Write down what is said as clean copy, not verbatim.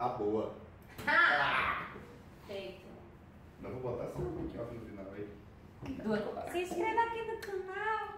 a boa. Feito. Não vou botar só um pouquinho no final aí. Se inscreva aqui no canal.